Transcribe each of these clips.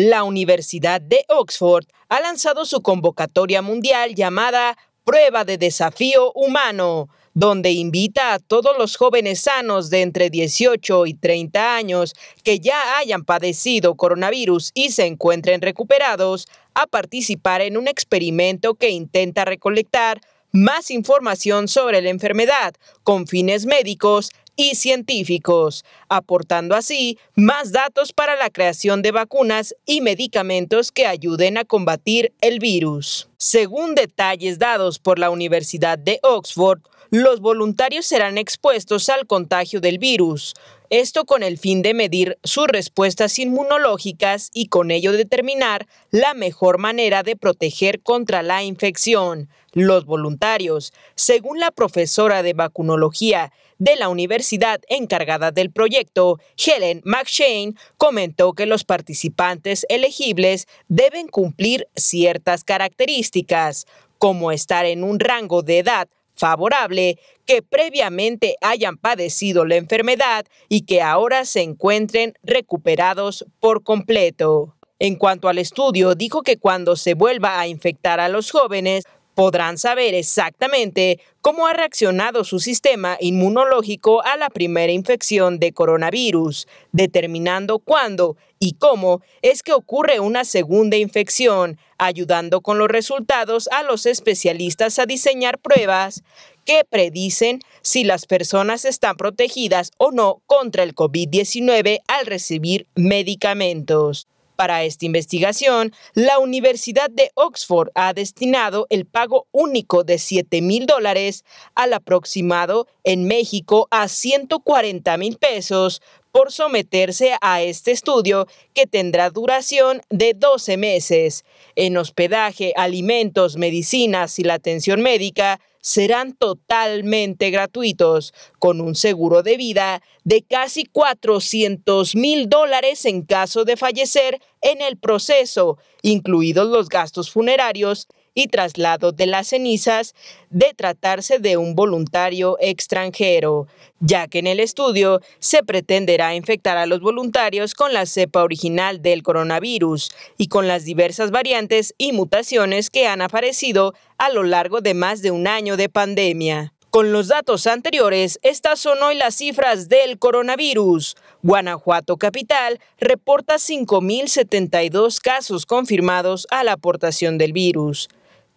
La Universidad de Oxford ha lanzado su convocatoria mundial llamada Prueba de Desafío Humano, donde invita a todos los jóvenes sanos de entre 18 y 30 años que ya hayan padecido coronavirus y se encuentren recuperados a participar en un experimento que intenta recolectar más información sobre la enfermedad con fines médicos y científicos, aportando así más datos para la creación de vacunas y medicamentos que ayuden a combatir el virus. Según detalles dados por la Universidad de Oxford, los voluntarios serán expuestos al contagio del virus, esto con el fin de medir sus respuestas inmunológicas y con ello determinar la mejor manera de proteger contra la infección. Los voluntarios, según la profesora de vacunología de la universidad encargada del proyecto, Helen McShane, comentó que los participantes elegibles deben cumplir ciertas características, como estar en un rango de edad favorable, que previamente hayan padecido la enfermedad y que ahora se encuentren recuperados por completo. En cuanto al estudio, dijo que cuando se vuelva a infectar a los jóvenes, podrán saber exactamente cómo ha reaccionado su sistema inmunológico a la primera infección de coronavirus, determinando cuándo y cómo es que ocurre una segunda infección, ayudando con los resultados a los especialistas a diseñar pruebas que predicen si las personas están protegidas o no contra el COVID-19 al recibir medicamentos. Para esta investigación, la Universidad de Oxford ha destinado el pago único de $7,000 al aproximado en México a $140,000 por someterse a este estudio que tendrá duración de 12 meses. En hospedaje, alimentos, medicinas y la atención médica serán totalmente gratuitos, con un seguro de vida de casi $400,000 en caso de fallecer en el proceso, incluidos los gastos funerarios y traslado de las cenizas de tratarse de un voluntario extranjero, ya que en el estudio se pretenderá infectar a los voluntarios con la cepa original del coronavirus y con las diversas variantes y mutaciones que han aparecido a lo largo de más de un año de pandemia. Con los datos anteriores, estas son hoy las cifras del coronavirus. Guanajuato capital reporta 5,072 casos confirmados a la aportación del virus,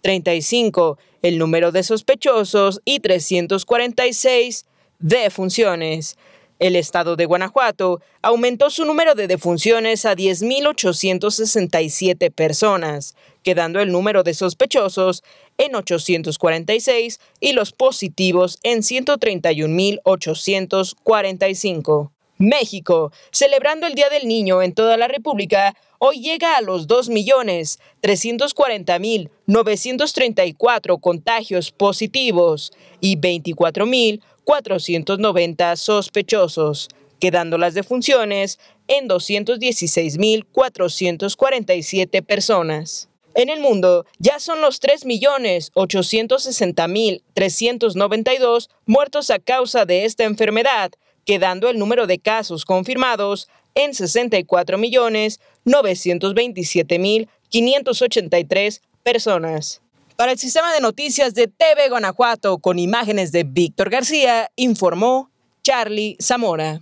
35 el número de sospechosos y 346 defunciones. El estado de Guanajuato aumentó su número de defunciones a 10,867 personas, quedando el número de sospechosos en 846 y los positivos en 131,845. México, celebrando el Día del Niño en toda la República, hoy llega a los 2,340,934 contagios positivos y 24,490 sospechosos, quedando las defunciones en 216,447 personas. En el mundo, ya son los 3,860,392 muertos a causa de esta enfermedad, quedando el número de casos confirmados en 64,927,583 personas. Para el sistema de noticias de TV Guanajuato, con imágenes de Víctor García, informó Charlie Zamora.